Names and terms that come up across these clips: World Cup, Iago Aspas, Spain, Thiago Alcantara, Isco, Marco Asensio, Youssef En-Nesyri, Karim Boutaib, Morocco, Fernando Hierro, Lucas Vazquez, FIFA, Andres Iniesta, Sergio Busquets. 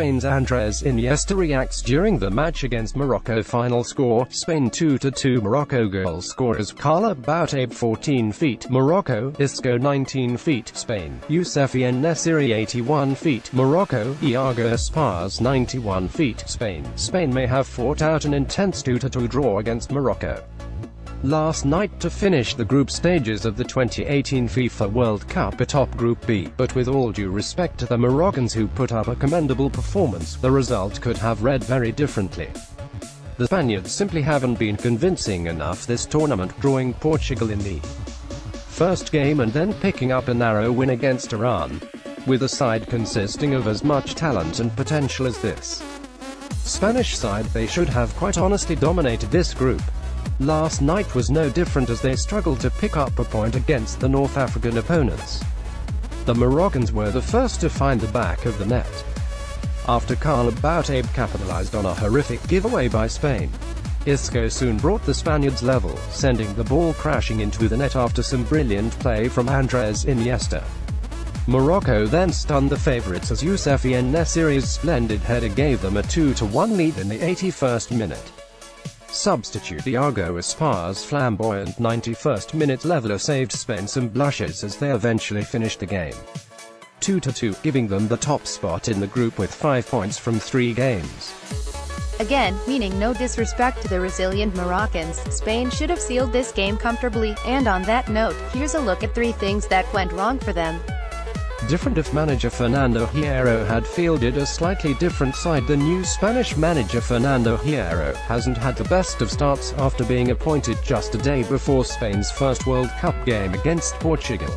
Spain's Andres Iniesta reacts during the match against Morocco. Final score, Spain 2-2. Morocco goal scorers Karim Boutaib 14 feet, Morocco, Isco 19 feet, Spain, Youssef En-Nesyri 81 feet, Morocco, Iago Aspas 91 feet, Spain. Spain may have fought out an intense 2-2 draw against Morocco last night to finish the group stages of the 2018 FIFA World Cup atop Group B, but with all due respect to the Moroccans who put up a commendable performance, the result could have read very differently. The Spaniards simply haven't been convincing enough this tournament, drawing Portugal in the first game and then picking up a narrow win against Iran. With a side consisting of as much talent and potential as this Spanish side, they should have quite honestly dominated this group. Last night was no different as they struggled to pick up a point against the North African opponents. The Moroccans were the first to find the back of the net after Karim Boutaib capitalized on a horrific giveaway by Spain. Isco soon brought the Spaniards level, sending the ball crashing into the net after some brilliant play from Andres Iniesta. Morocco then stunned the favourites as Youssef En-Nesyri's splendid header gave them a 2-1 lead in the 81st minute. Substitute Iago Aspas' flamboyant 91st minute leveller saved Spain some blushes as they eventually finished the game 2-2, giving them the top spot in the group with 5 points from 3 games. Again, meaning no disrespect to the resilient Moroccans, Spain should have sealed this game comfortably, and on that note, here's a look at 3 things that went wrong for them. Different. If manager Fernando Hierro had fielded a slightly different side, the new Spanish manager Fernando Hierro hasn't had the best of starts after being appointed just a day before Spain's first World Cup game against Portugal.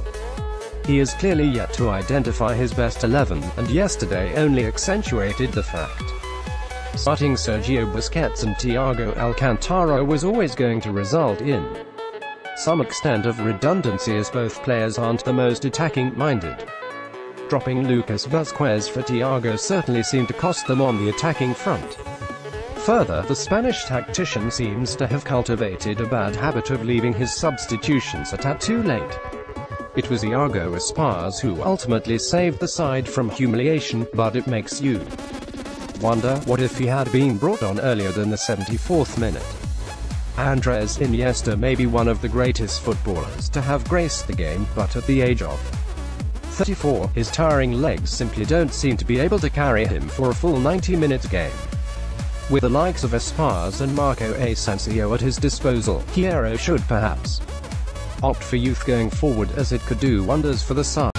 He is clearly yet to identify his best 11, and yesterday only accentuated the fact. Starting Sergio Busquets and Thiago Alcantara was always going to result in some extent of redundancy, as both players aren't the most attacking-minded. Dropping Lucas Vazquez for Thiago certainly seemed to cost them on the attacking front. Further, the Spanish tactician seems to have cultivated a bad habit of leaving his substitutions a tad too late. It was Iago Aspas who ultimately saved the side from humiliation, but it makes you wonder what if he had been brought on earlier than the 74th minute. Andres Iniesta may be one of the greatest footballers to have graced the game, but at the age of 34, his tiring legs simply don't seem to be able to carry him for a full 90-minute game. With the likes of Aspas and Marco Asensio at his disposal, Hierro should perhaps opt for youth going forward, as it could do wonders for the side.